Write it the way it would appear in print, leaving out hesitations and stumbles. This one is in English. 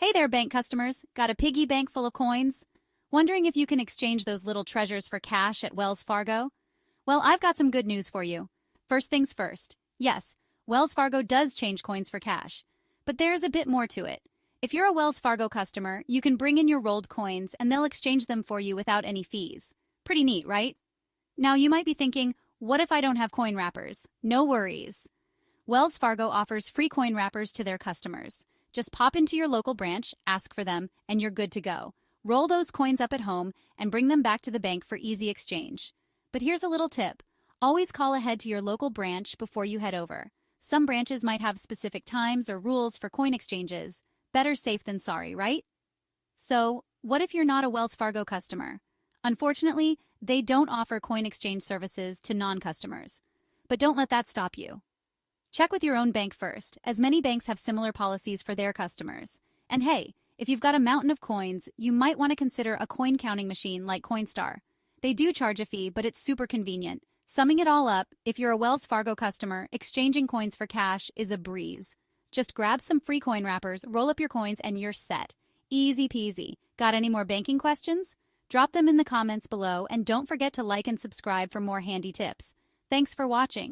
Hey there, bank customers. Got a piggy bank full of coins? Wondering if you can exchange those little treasures for cash at Wells Fargo? Well, I've got some good news for you. First things first. Yes, Wells Fargo does change coins for cash, but there's a bit more to it. If you're a Wells Fargo customer, you can bring in your rolled coins and they'll exchange them for you without any fees. Pretty neat, right? Now you might be thinking, what if I don't have coin wrappers? No worries. Wells Fargo offers free coin wrappers to their customers. Just pop into your local branch, ask for them, and you're good to go. Roll those coins up at home and bring them back to the bank for easy exchange. But here's a little tip. Always call ahead to your local branch before you head over. Some branches might have specific times or rules for coin exchanges. Better safe than sorry, right? So, what if you're not a Wells Fargo customer? Unfortunately, they don't offer coin exchange services to non-customers. But don't let that stop you. Check with your own bank first, as many banks have similar policies for their customers. And hey, if you've got a mountain of coins, you might want to consider a coin counting machine like Coinstar. They do charge a fee, but it's super convenient. Summing it all up, if you're a Wells Fargo customer, exchanging coins for cash is a breeze. Just grab some free coin wrappers, roll up your coins, and you're set. Easy peasy. Got any more banking questions? Drop them in the comments below, and don't forget to like and subscribe for more handy tips. Thanks for watching.